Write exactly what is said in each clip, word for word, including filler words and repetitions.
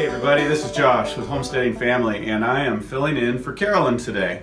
Hey everybody, this is Josh with Homesteading Family, and I am filling in for Carolyn today.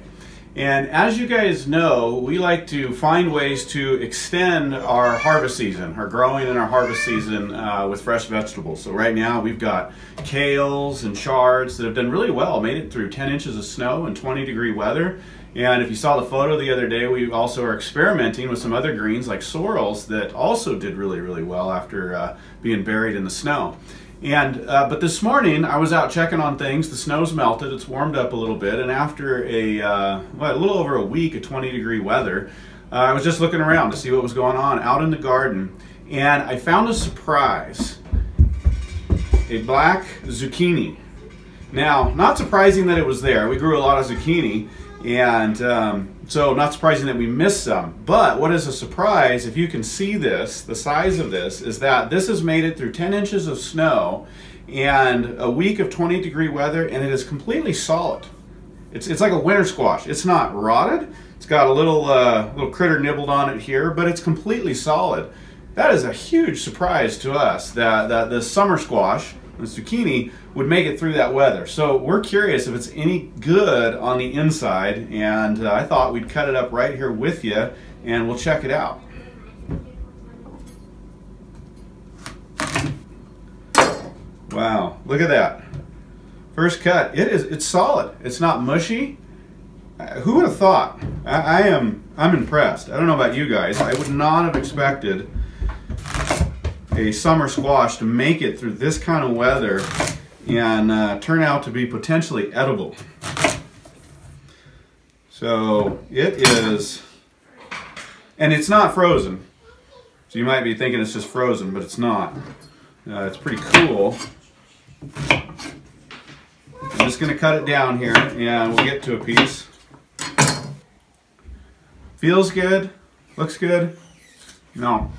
And as you guys know, we like to find ways to extend our harvest season, our growing and our harvest season uh, with fresh vegetables. So right now we've got kales and chards that have done really well, made it through ten inches of snow and twenty degree weather. And if you saw the photo the other day, we also are experimenting with some other greens like sorrels that also did really, really well after uh, being buried in the snow. And uh, but this morning I was out checking on things. The snow's melted, it's warmed up a little bit, and after a uh, well, a little over a week of twenty degree weather, uh, I was just looking around to see what was going on out in the garden, and I found a surprise: a black zucchini. Now, not surprising that it was there. We grew a lot of zucchini, and um, so not surprising that we missed some. But what is a surprise, if you can see this, the size of this, is that this has made it through ten inches of snow and a week of twenty degree weather, and it is completely solid. It's, it's like a winter squash. It's not rotted. It's got a little, uh, little critter nibbled on it here, but it's completely solid. That is a huge surprise to us that, that the summer squash, the zucchini, would make it through that weather. So we're curious if it's any good on the inside, and uh, I thought we'd cut it up right here with you and we'll check it out. Wow, look at that. First cut, it is, it's solid. It's not mushy. Uh, who would have thought? I, I am, I'm impressed. I don't know about you guys. I would not have expected a summer squash to make it through this kind of weather and uh, turn out to be potentially edible. So it is, and it's not frozen. So you might be thinking it's just frozen, but it's not. Uh, it's pretty cool. I'm just gonna cut it down here and we'll get to a piece. Feels good, looks good. No.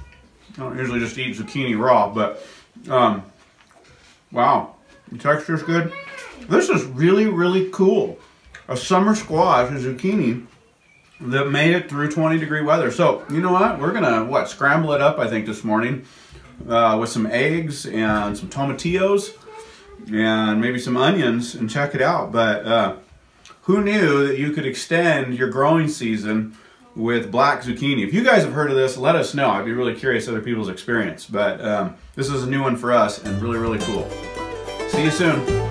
I don't usually just eat zucchini raw, but um, wow, the texture's good. This is really, really cool. A summer squash, a zucchini that made it through twenty degree weather. So you know what? We're gonna what scramble it up, I think, this morning uh, with some eggs and some tomatillos and maybe some onions and check it out. But uh, who knew that you could extend your growing season with black zucchini? If you guys have heard of this, let us know. I'd be really curious other people's experience. But um, this is a new one for us and really, really cool. See you soon.